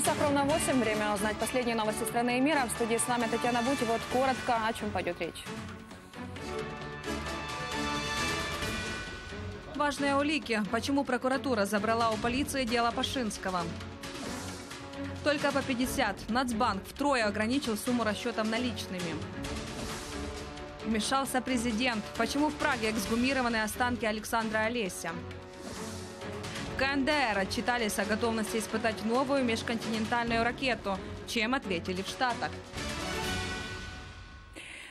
часах ровно 8. Время узнать последние новости страны и мира. В студии с нами Татьяна Будь. Вот коротко, о чем пойдет речь. Важные улики. Почему прокуратура забрала у полиции дело Пашинского? Только по 50. Нацбанк втрое ограничил сумму расчетом наличными. Вмешался президент. Почему в Праге эксгумированы останки Александра Олеся? В КНДР отчитались о готовности испытать новую межконтинентальную ракету. Чем ответили в Штатах?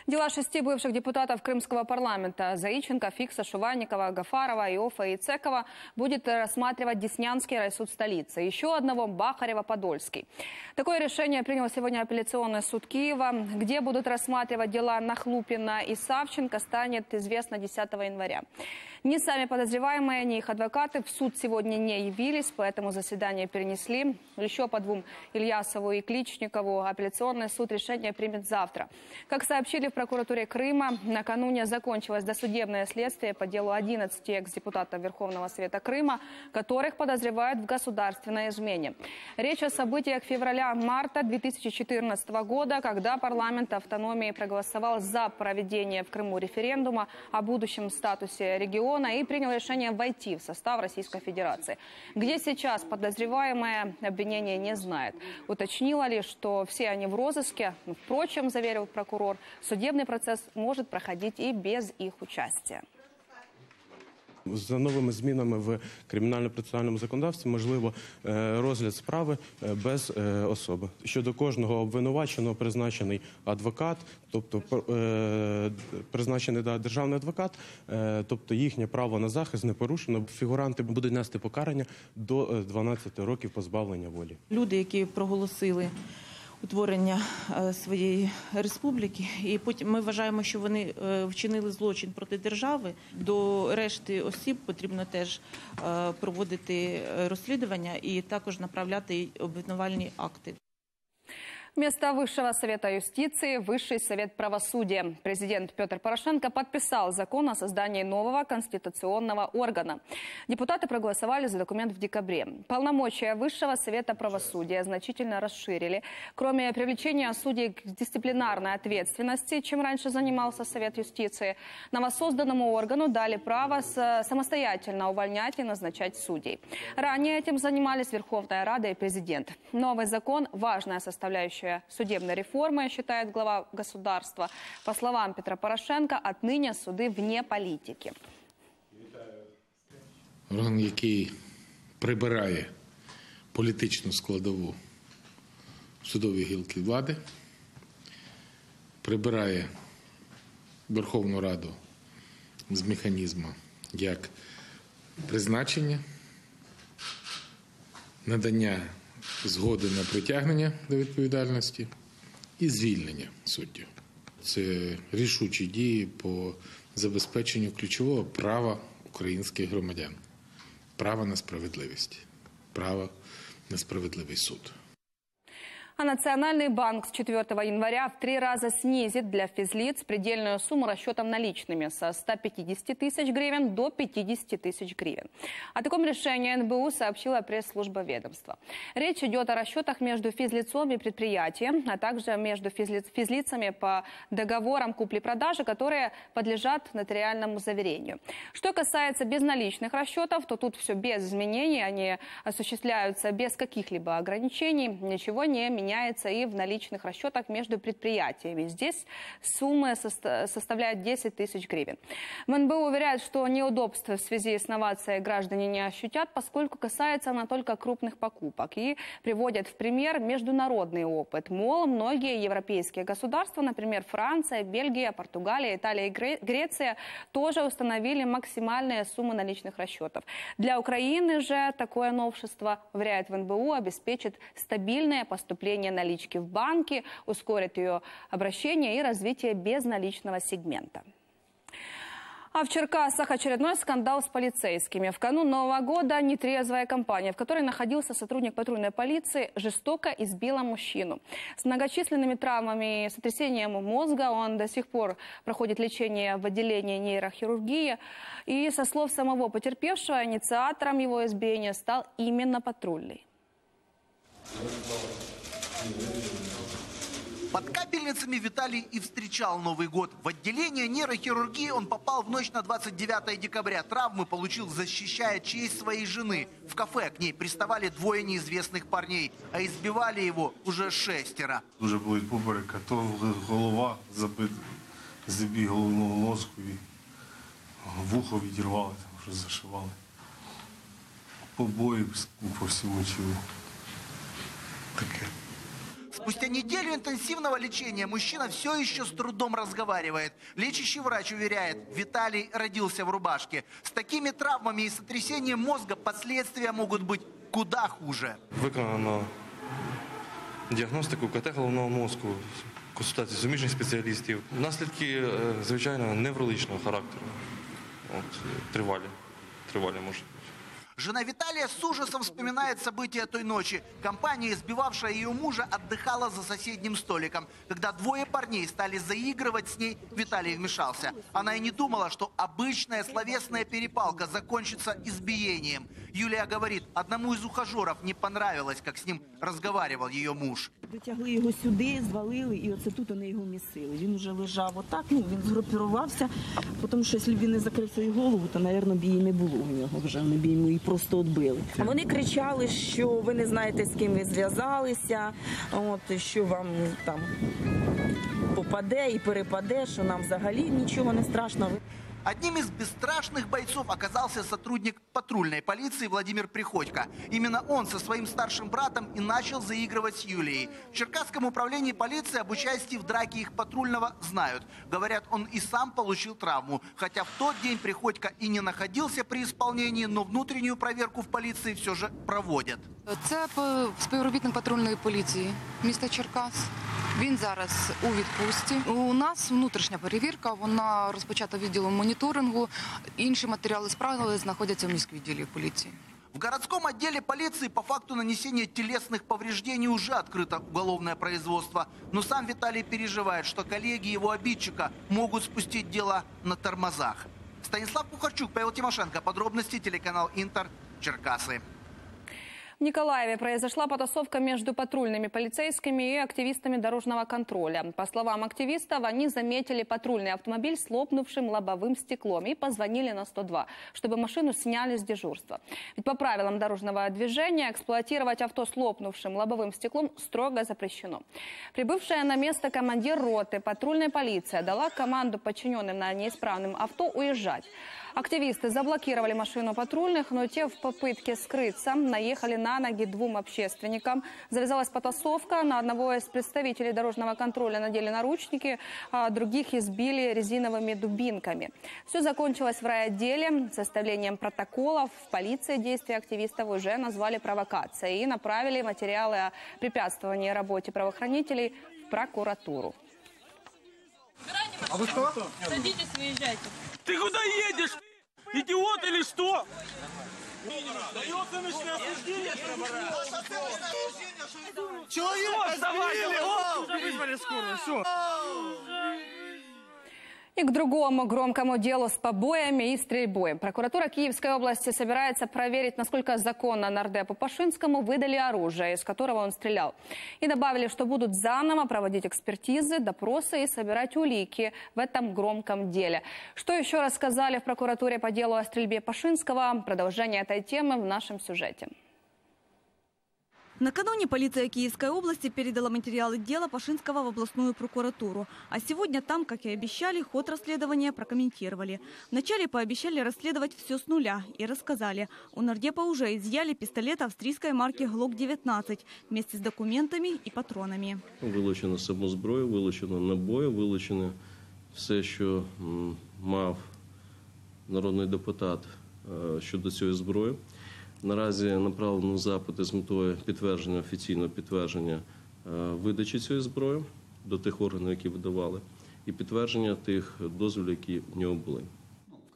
Дела 6 бывших депутатов Крымского парламента – Заиченко, Фикса, Шуванникова, Гафарова, Иофа и Цекова – будет рассматривать Деснянский райсуд столицы. Еще одного – Бахарева-Подольский. Такое решение принял сегодня апелляционный суд Киева. Где будут рассматривать дела Нахлупина и Савченко, станет известно 10 января. Ни сами подозреваемые, ни их адвокаты в суд сегодня не явились, поэтому заседание перенесли. Еще по двум – Ильясову и Кличникову – апелляционный суд решение примет завтра. Как сообщили в прокуратуре Крыма, накануне закончилось досудебное следствие по делу 11 экс-депутатов Верховного Совета Крыма, которых подозревают в государственной измене. Речь о событиях февраля-марта 2014 года, когда парламент автономии проголосовал за проведение в Крыму референдума о будущем статусе региона и принял решение войти в состав Российской Федерации. Где сейчас подозреваемые, обвинение не знает. Уточнила ли, что все они в розыске. Впрочем, заверил прокурор, судебный процесс может проходить и без их участия. За новими змінами в кримінально-процесуальному законодавстві можливо розгляд справи без особи. Щодо кожного обвинуваченого призначений адвокат, тобто призначений державний адвокат, тобто їхнє право на захист не порушено. Фігуранти будуть нести покарання до 12 років позбавлення волі. Люди, які проголосили утворення своєї республіки, і потім ми вважаємо, що вони вчинили злочин проти держави. До решти осіб потрібно теж проводити розслідування і також направляти обвинувальні акти. Вместо Высшего Совета Юстиции – Высший Совет Правосудия. Президент Петр Порошенко подписал закон о создании нового конституционного органа. Депутаты проголосовали за документ в декабре. Полномочия Высшего Совета Правосудия значительно расширили. Кроме привлечения судей к дисциплинарной ответственности, чем раньше занимался Совет Юстиции, новосозданному органу дали право самостоятельно увольнять и назначать судей. Ранее этим занимались Верховная Рада и президент. Новый закон – важная составляющая судебной реформы, считает глава государства. По словам Петра Порошенко, отныне суды вне политики. Орган, який прибирає політичну складову судові гілки влади, прибирає Верховну Раду з механізму як призначення, надання згоди на притягнення до відповідальності і звільнення суддів. Це рішучі дії по забезпеченню ключового права українських громадян. Права на справедливість. Право на справедливий суд. А Национальный банк с 4 января в 3 раза снизит для физлиц предельную сумму расчетом наличными со 150 тысяч гривен до 50 тысяч гривен. О таком решении НБУ сообщила пресс-служба ведомства. Речь идет о расчетах между физлицом и предприятием, а также между физлицами по договорам купли-продажи, которые подлежат нотариальному заверению. Что касается безналичных расчетов, то тут все без изменений, они осуществляются без каких-либо ограничений, ничего не меняется. Меняется и в наличных расчетах между предприятиями. Здесь сумма составляет 10 тысяч гривен. В НБУ уверяют, что неудобства в связи с новацией граждане не ощутят, поскольку касается она только крупных покупок. И приводят в пример международный опыт. Мол, многие европейские государства, например, Франция, Бельгия, Португалия, Италия и Греция, тоже установили максимальные суммы наличных расчетов. Для Украины же такое новшество, уверяет в НБУ, обеспечит стабильное поступление налички в банке, ускорит ее обращение и развитие безналичного сегмента. А в Черкасах очередной скандал с полицейскими. В канун Нового года нетрезвая компания, в которой находился сотрудник патрульной полиции, жестоко избила мужчину. С многочисленными травмами и сотрясением мозга он до сих пор проходит лечение в отделении нейрохирургии. И со слов самого потерпевшего, инициатором его избиения стал именно патрульный. Под капельницами Виталий и встречал Новый год. В отделение нейрохирургии он попал в ночь на 29 декабря. Травмы получил, защищая честь своей жены. В кафе к ней приставали двое неизвестных парней, а избивали его уже 6. Уже будет обморок, а то голова забита, забили головного мозку и вухо відірвали, там уже зашивали. Побои по всему чему. Такое. Спустя неделю интенсивного лечения мужчина все еще с трудом разговаривает. Лечащий врач уверяет, Виталий родился в рубашке. С такими травмами и сотрясением мозга последствия могут быть куда хуже. Виконано диагностику КТ головного мозку, консультації суміжних спеціалістів. Наслідки, звичайно, неврологічного характеру. От, тривалі може. Жена Виталия с ужасом вспоминает события той ночи. Компания, избивавшая ее мужа, отдыхала за соседним столиком. Когда двое парней стали заигрывать с ней, Виталий вмешался. Она и не думала, что обычная словесная перепалка закончится избиением. Юлия говорит, одному из ухажеров не понравилось, как с ним разговаривал ее муж. Дотягли его сюда, звалили, и вот тут они его месили. Он уже лежал вот так, ну, он сгруппировался, потому что если бы он не закрыл свою голову, то, наверное, бій не было у него уже, не бій ему. Просто отбили. Вони кричали, що ви не знаєте, з ким ви зв'язалися, що вам там попаде і перепаде, що нам взагалі нічого не страшно. Одним из бесстрашных бойцов оказался сотрудник патрульной полиции Владимир Приходько. Именно он со своим старшим братом и начал заигрывать с Юлией. В Черкасском управлении полиции об участии в драке их патрульного знают. Говорят, он и сам получил травму. Хотя в тот день Приходько и не находился при исполнении, но внутреннюю проверку в полиции все же проводят. Это співробітник патрульної поліції міста Черкас. Він зараз у відпустці. У нас внутрішня перевірка, вона розпочата відділом моніторингу. Інші матеріали справи знаходяться в міському відділі поліції. В городском отделе полиции по факту нанесения телесных повреждений уже открыто уголовное производство. Но сам Виталий переживает, что коллеги его обидчика могут спустить дело на тормозах. Станислав Кухарчук, Павел Тимошенко. Подробности телеканал Интер. Черкасы. В Николаеве произошла потасовка между патрульными полицейскими и активистами дорожного контроля. По словам активистов, они заметили патрульный автомобиль с лопнувшим лобовым стеклом и позвонили на 102, чтобы машину сняли с дежурства. Ведь по правилам дорожного движения эксплуатировать авто с лопнувшим лобовым стеклом строго запрещено. Прибывшая на место командир роты патрульной полиции дала команду подчиненным на неисправном авто уезжать. Активисты заблокировали машину патрульных, но те в попытке скрыться наехали на ноги двум общественникам. Завязалась потасовка. На одного из представителей дорожного контроля надели наручники, а других избили резиновыми дубинками. Все закончилось в райотделе составлением протоколов. В полиции действия активистов уже назвали провокацией и направили материалы о препятствовании работе правоохранителей в прокуратуру. А вы кто? Садитесь, выезжайте. Ты куда едешь? Идиот или что? Дается ночное осуждение. Человек, оставайся! Вызвали скорую, все. И к другому громкому делу с побоями и стрельбой. Прокуратура Киевской области собирается проверить, насколько законно нардепу Пашинскому выдали оружие, из которого он стрелял. И добавили, что будут заново проводить экспертизы, допросы и собирать улики в этом громком деле. Что еще рассказали в прокуратуре по делу о стрельбе Пашинского? Продолжение этой темы в нашем сюжете. Накануне полиция Киевской области передала материалы дела Пашинского в областную прокуратуру. А сегодня там, как и обещали, ход расследования прокомментировали. Вначале пообещали расследовать все с нуля и рассказали. У нардепа уже изъяли пистолет австрийской марки ГЛОК-19 вместе с документами и патронами. Вилучено самозброя, вилучено набої, вилучено все, що мав народний депутат щодо цієї зброї. Наразі направлено запити з метою підтвердження, офіційного підтвердження видачі цієї зброї до тих органів, які видавали, і підтвердження тих дозволів, які в нього були.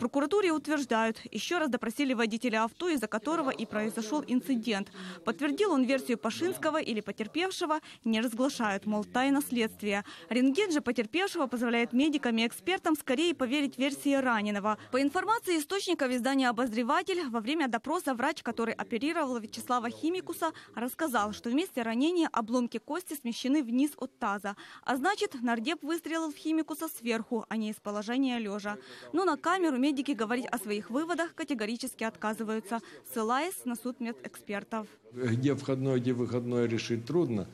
прокуратуре утверждают, еще раз допросили водителя авто, из-за которого и произошел инцидент. Подтвердил он версию Пашинского или потерпевшего, не разглашают, мол, тайна следствия. Рентген же потерпевшего позволяет медикам и экспертам скорее поверить версии раненого. По информации источников издания «Обозреватель», во время допроса врач, который оперировал Вячеслава Химикуса, рассказал, что в месте ранения обломки кости смещены вниз от таза. А значит, нардеп выстрелил в Химикуса сверху, а не из положения лежа. Но на камеру медики говорить о своих выводах категорически отказываются, ссылаясь на суд медэкспертов. Где входное, где выходное решить трудно.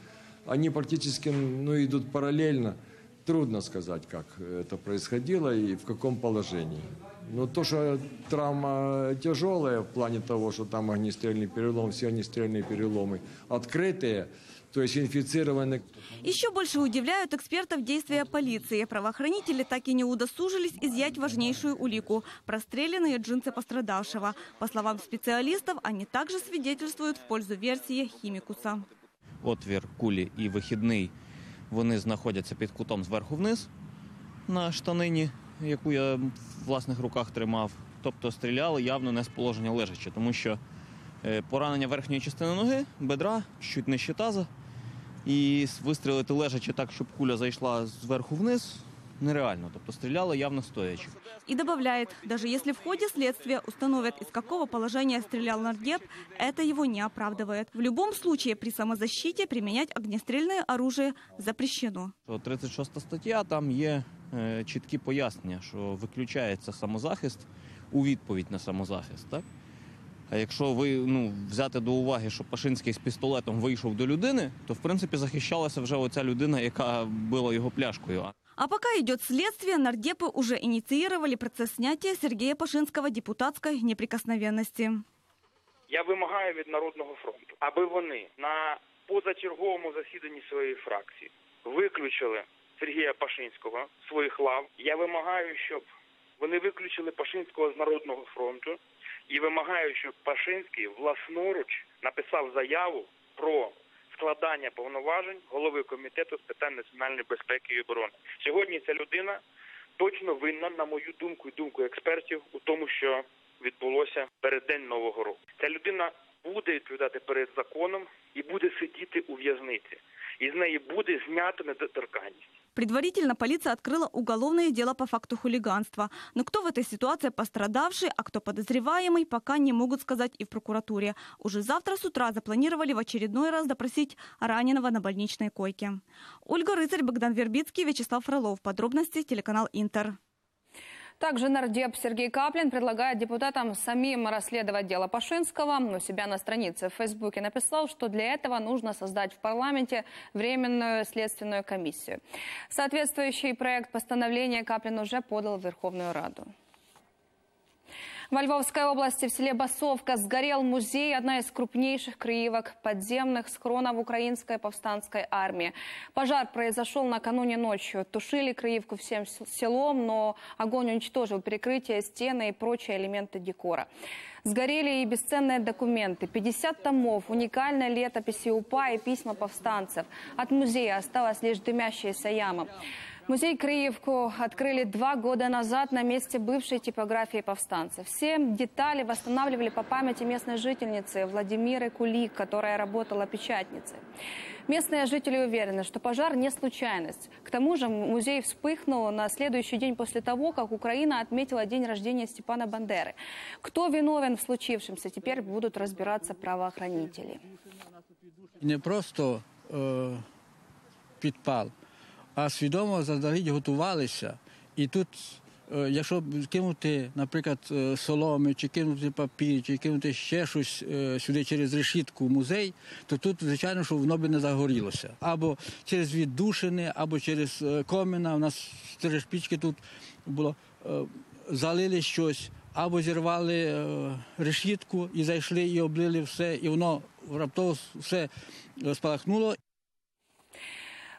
Они практически идут параллельно. Трудно сказать, как это происходило и в каком положении. Но то, что травма тяжелая в плане того, что там огнестрельный перелом, все огнестрельные переломы открытые, то есть инфицированы. Еще больше удивляют экспертов действия полиции. Правоохранители так и не удосужились изъять важнейшую улику – простреленные джинсы пострадавшего. По словам специалистов, они также свидетельствуют в пользу версии Химикуса. Отвір кулі і вихідний, вони знаходяться під кутом зверху вниз на штанині, яку я в власних руках тримав. Тобто стріляли явно не з положення лежачи, тому що поранення верхньої частини ноги, бедра, чуть нижче таза. І вистрілити лежачи так, щоб куля зайшла зверху вниз – нереально, тобто стреляла явно стоячи. И добавляет, даже если в ходе следствия установят, из какого положения стрелял нардеп, это его не оправдывает. В любом случае при самозащите применять огнестрельное оружие запрещено. 36 стаття, там є чіткі пояснення, що виключається самозахист у відповідь на самозахист. Так? А якщо ви взяти до уваги, що Пашинський з пістолетом вийшов до людини, то в принципі захищалася вже оця людина, яка била його пляшкою. А пока идет следствие, нардепы уже инициировали процесс снятия Сергея Пашинского депутатской неприкосновенности. Я вимагаю від Народного фронту, аби вони на позачерговому засіданні своєї фракції виключили Сергія Пашинського з своїх лав. Я вимагаю, щоб вони виключили Пашинського з Народного фронту і вимагаю, щоб Пашинський власноруч написав заяву про складання повноважень голови комітету з питань національної безпеки і оборони. Сьогодні ця людина точно винна, на мою думку і думку експертів, у тому, що відбулося перед день Нового року. Ця людина буде відповідати перед законом і буде сидіти у в'язниці. І з неї буде знято недоторканність. Предварительно полиция открыла уголовное дело по факту хулиганства. Но кто в этой ситуации пострадавший, а кто подозреваемый, пока не могут сказать и в прокуратуре. Уже завтра с утра запланировали в очередной раз допросить раненого на больничной койке. Ольга Рыцарь, Богдан Вербицкий, Вячеслав Фролов. Подробности телеканал «Интер». Также нардеп Сергей Каплин предлагает депутатам самим расследовать дело Пашинского. У себя на странице в Фейсбуке написал, что для этого нужно создать в парламенте временную следственную комиссию. Соответствующий проект постановления Каплин уже подал в Верховную Раду. Во Львовской области в селе Басовка сгорел музей, одна из крупнейших криївок подземных схронов украинской повстанской армии. Пожар произошел накануне ночью. Тушили криївку всем селом, но огонь уничтожил перекрытие, стены и прочие элементы декора. Сгорели и бесценные документы. 50 томов, уникальная летопись УПА и письма повстанцев. От музея осталась лишь дымящаяся яма. Музей Криевку открыли 2 года назад на месте бывшей типографии повстанцев. Все детали восстанавливали по памяти местной жительницы Владимиры Кулик, которая работала печатницей. Местные жители уверены, что пожар не случайность. К тому же музей вспыхнул на следующий день после того, как Украина отметила день рождения Степана Бандеры. Кто виновен в случившемся, теперь будут разбираться правоохранители. Не просто подпал. А свідомо заздалегідь готувалися. І тут, якщо кинути, наприклад, соломи, чи кинути папір, чи кинути ще щось сюди через решітку в музей, то тут, звичайно, що воно би не загорілося. Або через віддушини, або через коміна. У нас 4 шпички тут було. Залили щось, або зірвали решітку і зайшли, і облили все, і воно раптово все спалахнуло.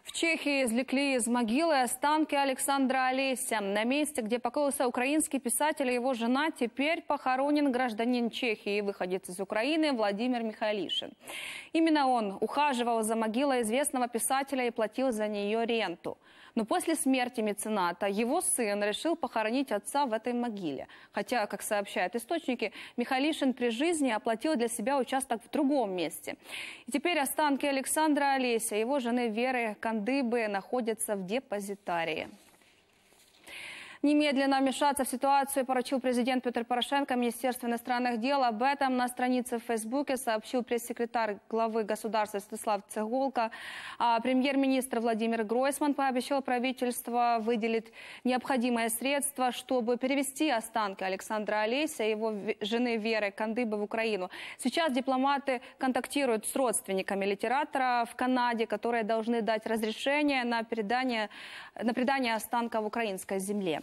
В Чехии извлекли из могилы останки Александра Олеся. На месте, где покоился украинский писатель и его жена, теперь похоронен гражданин Чехии и выходец из Украины Владимир Михайлишин. Именно он ухаживал за могилой известного писателя и платил за нее ренту. Но после смерти мецената его сын решил похоронить отца в этой могиле. Хотя, как сообщают источники, Михайлишин при жизни оплатил для себя участок в другом месте. И теперь останки Александра Олеся и его жены Веры Кандыбы находятся в депозитарии. Немедленно вмешаться в ситуацию поручил президент Петр Порошенко Министерству иностранных дел. Об этом на странице в Фейсбуке сообщил пресс-секретарь главы государства Святослав Цеголко. А премьер-министр Владимир Гройсман пообещал правительство выделить необходимые средства, чтобы перевести останки Александра Олеся и его жены Веры Кандыбы в Украину. Сейчас дипломаты контактируют с родственниками литератора в Канаде, которые должны дать разрешение на предание останков украинской земле.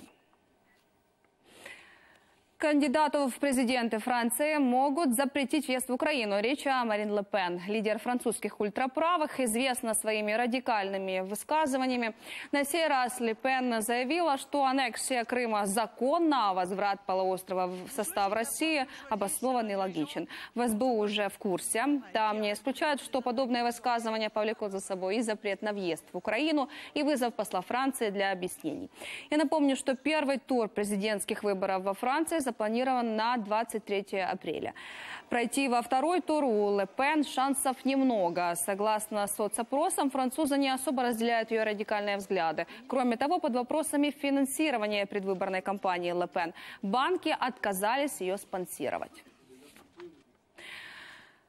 Кандидату в президенты Франции могут запретить въезд в Украину. Речь о Марин Ле Пен. Лидер французских ультраправых известна своими радикальными высказываниями. На сей раз Ле Пен заявила, что аннексия Крыма законна, а возврат полуострова в состав России обоснован и логичен. В СБУ уже в курсе. Там не исключают, что подобное высказывание повлекло за собой и запрет на въезд в Украину, и вызов посла Франции для объяснений. Я напомню, что первый тур президентских выборов во Франции запланирован на 23 апреля. Пройти во второй тур у Ле Пен шансов немного. Согласно соцопросам, французы не особо разделяют ее радикальные взгляды. Кроме того, под вопросами финансирования предвыборной кампании Ле Пен банки отказались ее спонсировать.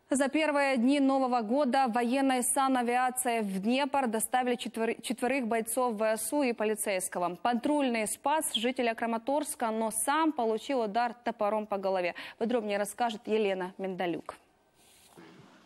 За первые дни Нового года военной санавиации в Днепр доставили четверых бойцов ВСУ и полицейского. Патрульный спас жителя Краматорска, но сам получил удар топором по голове. Подробнее расскажет Елена Миндалюк.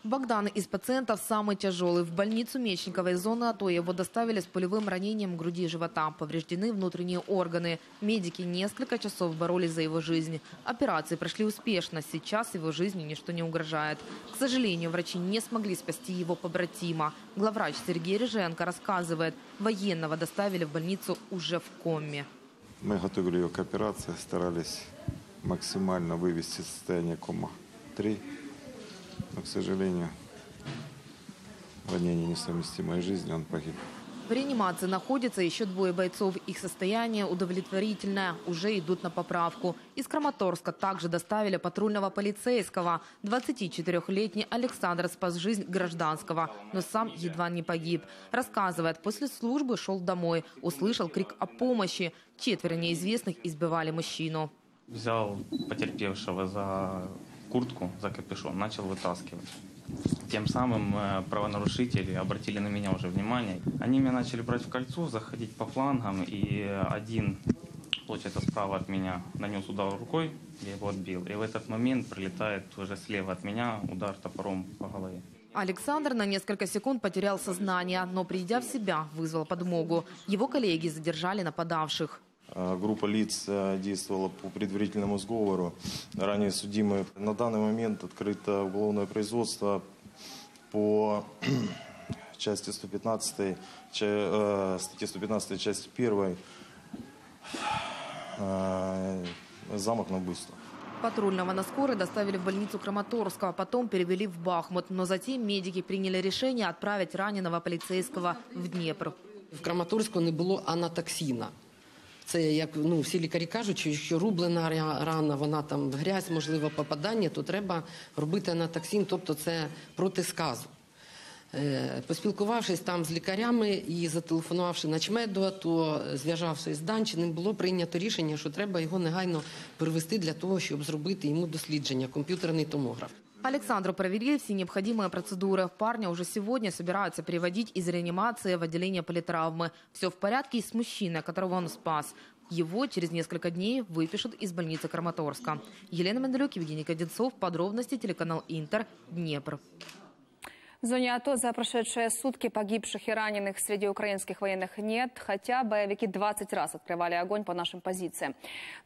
Богдан из пациентов самый тяжелый. В больницу Мечниковой зоны АТО его доставили с пулевым ранением груди и живота. Повреждены внутренние органы. Медики несколько часов боролись за его жизнь. Операции прошли успешно. Сейчас его жизни ничто не угрожает. К сожалению, врачи не смогли спасти его побратима. Главврач Сергей Рыженко рассказывает, военного доставили в больницу уже в коме. Мы готовили ее к операции, старались максимально вывести состояние кома 3. Но, к сожалению, ранение несовместимой жизни, он погиб. В реанимации находятся еще двое бойцов. Их состояние удовлетворительное, уже идут на поправку. Из Краматорска также доставили патрульного полицейского. 24-летний Александр спас жизнь гражданского, но сам едва не погиб. Рассказывает, после службы шел домой, услышал крик о помощи. Четверо неизвестных избивали мужчину. Взял потерпевшего за куртку, за капюшон, начал вытаскивать. Тем самым правонарушители обратили на меня уже внимание. Они меня начали брать в кольцо, заходить по флангам, и один, получается, справа от меня нанес удар рукой, я его отбил. И в этот момент прилетает уже слева от меня удар топором по голове. Александр на несколько секунд потерял сознание, но, придя в себя, вызвал подмогу. Его коллеги задержали нападавших. Группа лиц действовала по предварительному сговору. Ранее судимые. На данный момент открыто уголовное производство по части 115, статье 115, части 1, замок на убийство. Патрульного на скорой доставили в больницу Краматорска, а потом перевели в Бахмут. Но затем медики приняли решение отправить раненого полицейского в Днепр. В Краматорску не было анатоксина. Це, як, ну, всі лікарі кажуть, що рублена рана, вона там грязь, можливо, попадання, то треба робити анатоксин, тобто це проти сказу. Поспілкувавшись там з лікарями і зателефонувавши начмеду, то зв'язався із Данчиним, було прийнято рішення, що треба його негайно перевести для того, щоб зробити йому дослідження, комп'ютерний томограф. Александру провели все необходимые процедуры. Парня уже сегодня собираются переводить из реанимации в отделение политравмы. Все в порядке и с мужчиной, которого он спас. Его через несколько дней выпишут из больницы Краматорска. Елена Менделюк, Евгений Каденцов. Подробности телеканал Интер, Днепр. В зоне АТО за прошедшие сутки погибших и раненых среди украинских военных нет, хотя боевики 20 раз открывали огонь по нашим позициям.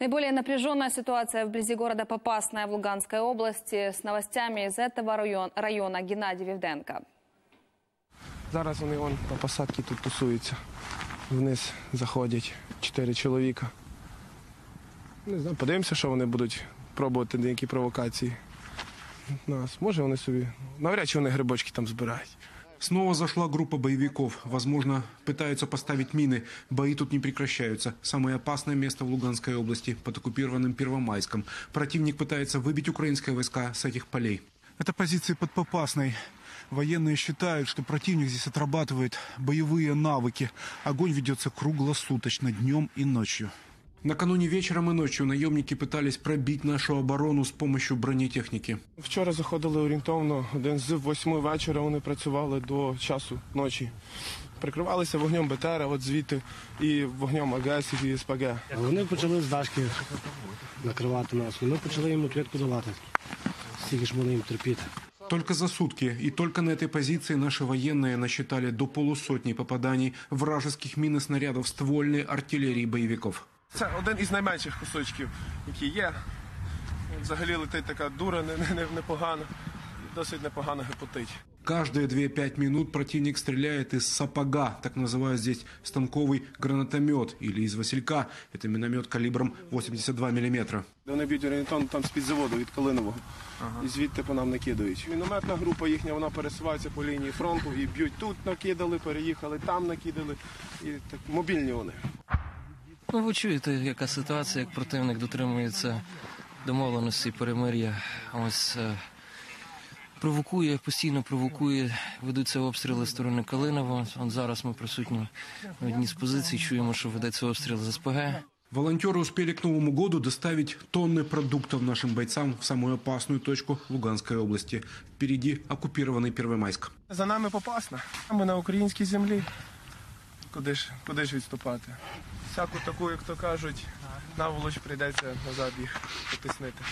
Наиболее напряженная ситуация вблизи города Попасная в Луганской области. С новостями из этого района Геннадий Вивденко. Зараз вони вон по посадці тут тусуються. Вниз заходять 4 чоловіка. Не знаю, подивимося, що вони будуть пробувати деякі провокації. Нас. Може вони собі... Навряд чи вони грибочки там збирають. Снова зашла группа боевиков. Возможно, пытаются поставить мины. Бои тут не прекращаются. Самое опасное место в Луганской области, под оккупированным Первомайском. Противник пытается выбить украинские войска с этих полей. Это позиции под Попасной. Военные считают, что противник здесь отрабатывает боевые навыки. Огонь ведется круглосуточно, днем и ночью. Накануне вечером и ночью наемники пытались пробить нашу оборону с помощью бронетехники. Вчора заходили орієнтовно, один з 8 вечора вони працювали до часу ночі. Прикривалися вогнем БТР, от звідти, і вогнем АГС і СПГ. Вони почали з дашки накривати нас, і ми почали їм клітку долати. Скільки ж можна їм терпіти. Только за сутки и только на этой позиции наши военные насчитали до полусотни попаданий вражеских мин и снарядов ствольной артиллерии боевиков. Це один із найменших кусочків, який є. Взагалі летить така дура, непогана, досить непогано гепотить. Каждые 2-5 минут противник стреляет из сапога, так называют здесь станковый гранатомет, или из Василька. Это миномет калибром 82 мм. Вони б'ють орієнтовно там з-під заводу, від Калинового. Ага. І звідти по нам накидають. Мінометна група їхня, вона пересувається по лінії фронту і б'ють тут накидали, переїхали там накидали. І так, мобільні вони. Ну, ви чуєте, яка ситуація, як противник дотримується домовленості, перемир'я. Ось провокує, постійно провокує, ведуться обстріли з сторони Калинова. От зараз ми присутні на одній з позицій, чуємо, що ведеться обстріл з СПГ. Волонтеры успели к Новому году доставить тонны продуктов нашим бойцам в самую опасную точку Луганской области. Впереди оккупированный Первомайск. За нами Попасна. Ми на українській землі. Куди ж відступати? Всяку таку, як то кажуть, наволоч прийдеться назад їх потиснити.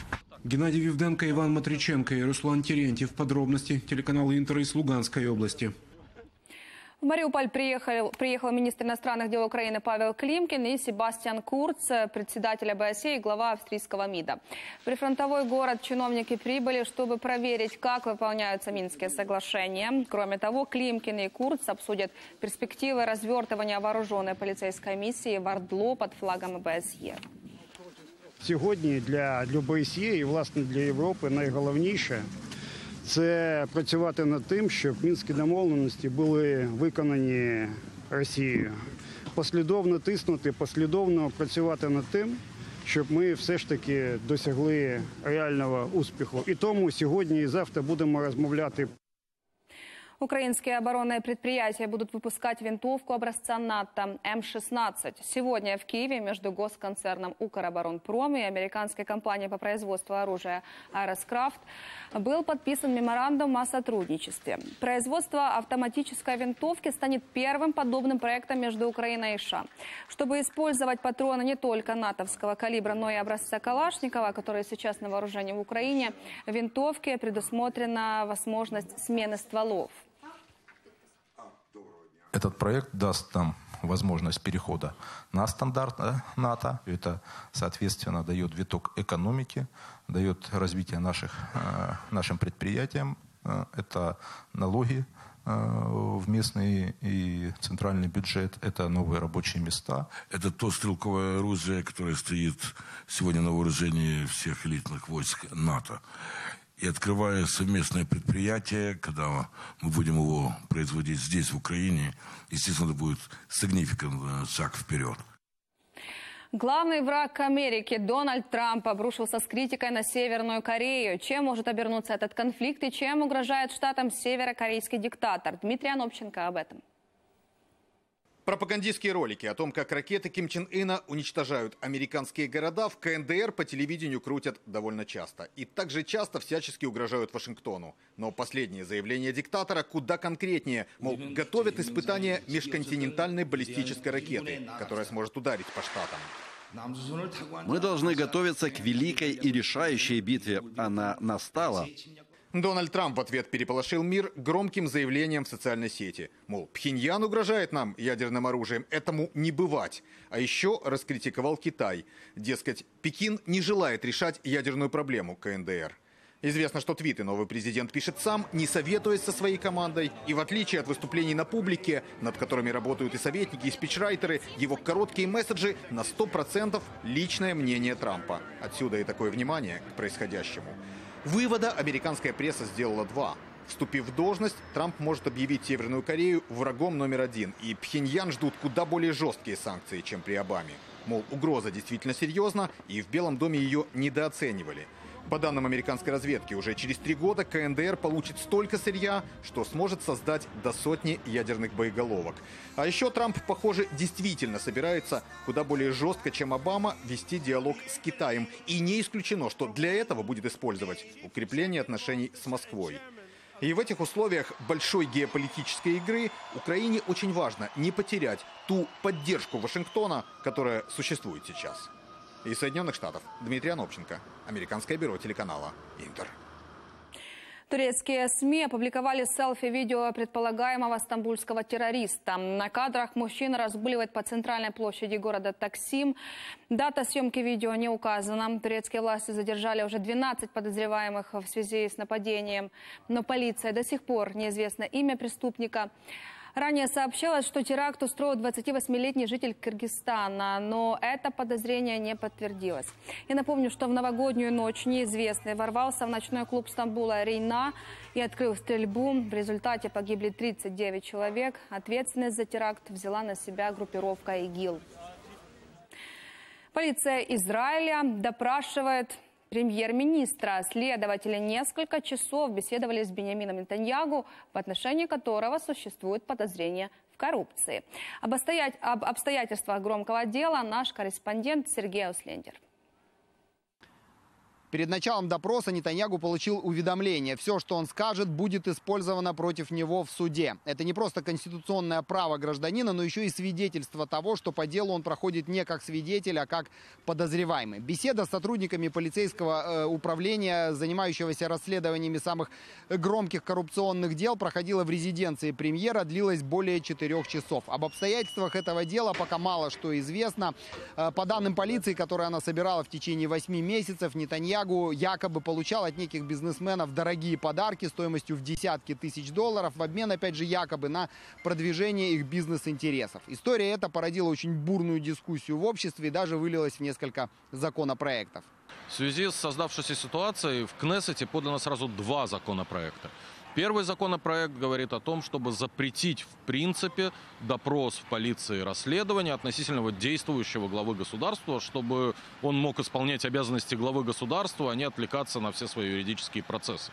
Геннадий Вивденко, Иван Матриченко и Руслан Терентьев. Подробности телеканала Интер из Луганской области. В Мариуполь приехал министр иностранных дел Украины Павел Климкин и Себастьян Курц, председатель ОБСЕ и глава австрийского МИДа. В прифронтовой город чиновники прибыли, чтобы проверить, как выполняются Минские соглашения. Кроме того, Климкин и Курц обсудят перспективы развертывания вооруженной полицейской миссии в ОРДЛО под флагом ОБСЕ. Сегодня для ОБСЕ и, власне, для Европы найголовніше – це працювати над тим, щоб Мінські домовленості були виконані Росією. Послідовно тиснути, послідовно працювати над тим, щоб ми все ж таки досягли реального успіху. І тому сьогодні і завтра будемо розмовляти. Украинские оборонные предприятия будут выпускать винтовку образца НАТО М-16. Сегодня в Киеве между госконцерном «Укроборонпром» и американской компанией по производству оружия «Аэроскрафт» был подписан меморандум о сотрудничестве. Производство автоматической винтовки станет первым подобным проектом между Украиной и США. Чтобы использовать патроны не только натовского калибра, но и образца Калашникова, которые сейчас на вооружении в Украине, в винтовке предусмотрена возможность смены стволов. Этот проект даст нам возможность перехода на стандарт НАТО. Это, соответственно, дает виток экономики, дает развитие нашим предприятиям. Это налоги в местный и центральный бюджет, это новые рабочие места. Это то стрелковое оружие, которое стоит сегодня на вооружении всех элитных войск НАТО. И открывая совместное предприятие, когда мы будем его производить здесь, в Украине, естественно, это будет significant шаг вперед. Главный враг Америки Дональд Трамп обрушился с критикой на Северную Корею. Чем может обернуться этот конфликт и чем угрожает штатам северокорейский диктатор? Дмитрий Анобченко об этом. Пропагандистские ролики о том, как ракеты Ким Чен Ына уничтожают американские города, в КНДР по телевидению крутят довольно часто. И также часто всячески угрожают Вашингтону. Но последнее заявление диктатора куда конкретнее. Мол, готовят испытание межконтинентальной баллистической ракеты, которая сможет ударить по штатам. Мы должны готовиться к великой и решающей битве. Она настала. Дональд Трамп в ответ переполошил мир громким заявлением в социальной сети. Мол, Пхеньян угрожает нам ядерным оружием, этому не бывать. А еще раскритиковал Китай. Дескать, Пекин не желает решать ядерную проблему КНДР. Известно, что твиты новый президент пишет сам, не советуясь со своей командой. И в отличие от выступлений на публике, над которыми работают и советники, и спичрайтеры, его короткие месседжи на 100% личное мнение Трампа. Отсюда и такое внимание к происходящему. Вывода американская пресса сделала два. Вступив в должность, Трамп может объявить Северную Корею врагом №1. И Пхеньян ждут куда более жесткие санкции, чем при Обаме. Мол, угроза действительно серьезна, и в Белом доме ее недооценивали. По данным американской разведки, уже через 3 года КНДР получит столько сырья, что сможет создать до 100 ядерных боеголовок. А еще Трамп, похоже, действительно собирается куда более жестко, чем Обама, вести диалог с Китаем. И не исключено, что для этого будет использовать укрепление отношений с Москвой. И в этих условиях большой геополитической игры Украине очень важно не потерять ту поддержку Вашингтона, которая существует сейчас. Из Соединенных Штатов Дмитрий Анобченко, американское бюро телеканала «Интер». Турецкие СМИ опубликовали селфи-видео предполагаемого стамбульского террориста. На кадрах мужчина разгуливает по центральной площади города Таксим. Дата съемки видео не указана. Турецкие власти задержали уже 12 подозреваемых в связи с нападением. Но полиция до сих пор неизвестно имя преступника. Ранее сообщалось, что теракт устроил 28-летний житель Кыргызстана, но это подозрение не подтвердилось. Я напомню, что в новогоднюю ночь неизвестный ворвался в ночной клуб Стамбула «Рейна» и открыл стрельбу. В результате погибли 39 человек. Ответственность за теракт взяла на себя группировка ИГИЛ. Полиция Израиля допрашивает премьер-министра. Следователи несколько часов беседовали с Беньямином Нетаньягу, в отношении которого существует подозрение в коррупции. Об обстоятельствах громкого дела наш корреспондент Сергей Ауслендер. Перед началом допроса Нетаньягу получил уведомление. Все, что он скажет, будет использовано против него в суде. Это не просто конституционное право гражданина, но еще и свидетельство того, что по делу он проходит не как свидетель, а как подозреваемый. Беседа с сотрудниками полицейского управления, занимающегося расследованиями самых громких коррупционных дел, проходила в резиденции премьера, длилась более 4 часов. Об обстоятельствах этого дела пока мало что известно. По данным полиции, которые она собирала в течение 8 месяцев, Нетаньягу якобы получал от неких бизнесменов дорогие подарки стоимостью в десятки тысяч долларов в обмен, опять же, якобы на продвижение их бизнес-интересов. История эта породила очень бурную дискуссию в обществе и даже вылилась в несколько законопроектов. В связи с создавшейся ситуацией в Кнессете подано сразу 2 законопроекта. Первый законопроект говорит о том, чтобы запретить в принципе допрос в полиции расследования относительно действующего главы государства, чтобы он мог исполнять обязанности главы государства, а не отвлекаться на все свои юридические процессы.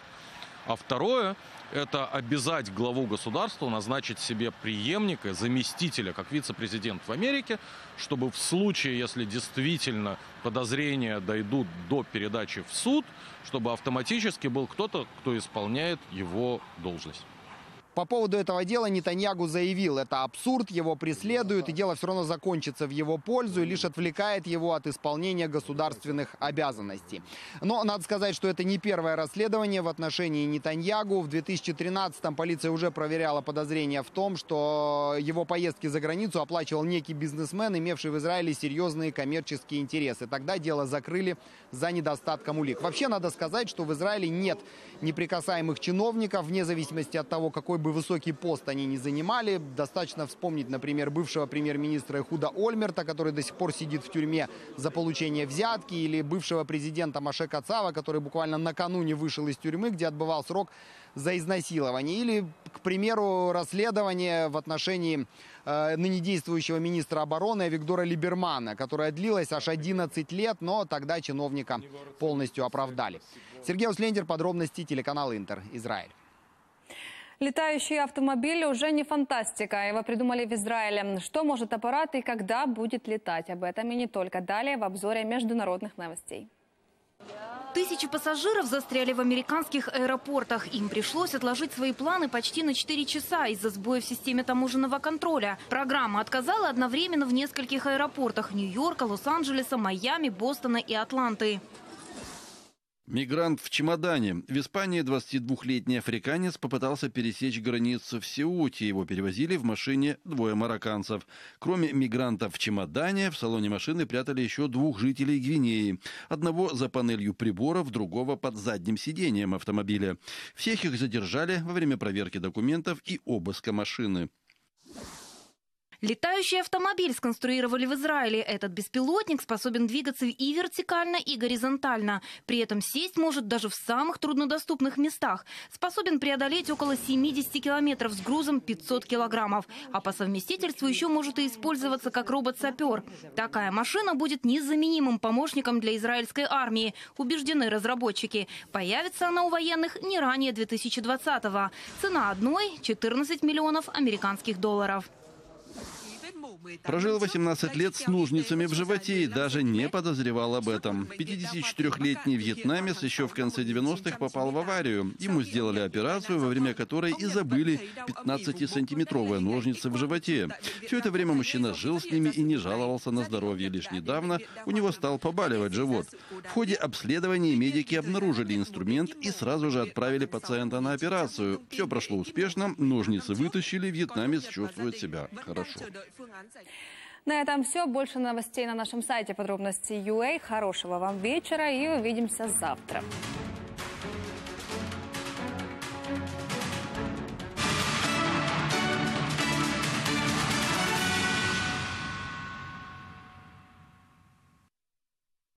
А второе – это обязать главу государства назначить себе преемника, заместителя, как вице-президент в Америке, чтобы в случае, если действительно подозрения дойдут до передачи в суд, чтобы автоматически был кто-то, кто исполняет его должность. По поводу этого дела Нетаньягу заявил, это абсурд, его преследуют, и дело все равно закончится в его пользу и лишь отвлекает его от исполнения государственных обязанностей. Но надо сказать, что это не первое расследование в отношении Нетаньягу. В 2013-м полиция уже проверяла подозрения в том, что его поездки за границу оплачивал некий бизнесмен, имевший в Израиле серьезные коммерческие интересы. Тогда дело закрыли за недостатком улик. Вообще надо сказать, что в Израиле нет неприкасаемых чиновников, вне зависимости от того, какой бы высокий пост они не занимали. Достаточно вспомнить, например, бывшего премьер-министра Эхуда Ольмерта, который до сих пор сидит в тюрьме за получение взятки, или бывшего президента Маше Кацава, который буквально накануне вышел из тюрьмы, где отбывал срок за изнасилование. Или, к примеру, расследование в отношении ныне действующего министра обороны Авигдора Либермана, которое длилось аж 11 лет, но тогда чиновника полностью оправдали. Сергей Ауслендер, подробности, телеканал «Интер», Израиль. Летающие автомобили уже не фантастика. Его придумали в Израиле. Что может аппарат и когда будет летать? Об этом и не только. Далее в обзоре международных новостей. Тысячи пассажиров застряли в американских аэропортах. Им пришлось отложить свои планы почти на 4 часа из-за сбоя в системе таможенного контроля. Программа отказала одновременно в нескольких аэропортах Нью-Йорка, Лос-Анджелеса, Майами, Бостона и Атланты. Мигрант в чемодане. В Испании 22-летний африканец попытался пересечь границу в Сеуте. Его перевозили в машине двое марокканцев. Кроме мигранта в чемодане, в салоне машины прятали еще двух жителей Гвинеи. Одного за панелью приборов, другого под задним сиденьем автомобиля. Всех их задержали во время проверки документов и обыска машины. Летающий автомобиль сконструировали в Израиле. Этот беспилотник способен двигаться и вертикально, и горизонтально. При этом сесть может даже в самых труднодоступных местах. Способен преодолеть около 70 километров с грузом 500 килограммов. А по совместительству еще может и использоваться как робот-сапер. Такая машина будет незаменимым помощником для израильской армии, убеждены разработчики. Появится она у военных не ранее 2020-го. Цена одной – 14 миллионов американских долларов. Прожил 18 лет с ножницами в животе и даже не подозревал об этом. 54-летний вьетнамец еще в конце 90-х попал в аварию. Ему сделали операцию, во время которой и забыли 15-сантиметровые ножницы в животе. Все это время мужчина жил с ними и не жаловался на здоровье. Лишь недавно у него стал побаливать живот. В ходе обследования медики обнаружили инструмент и сразу же отправили пациента на операцию. Все прошло успешно, ножницы вытащили, вьетнамец чувствует себя хорошо. На этом все. Больше новостей на нашем сайте. Подробности UA. Хорошего вам вечера и увидимся завтра.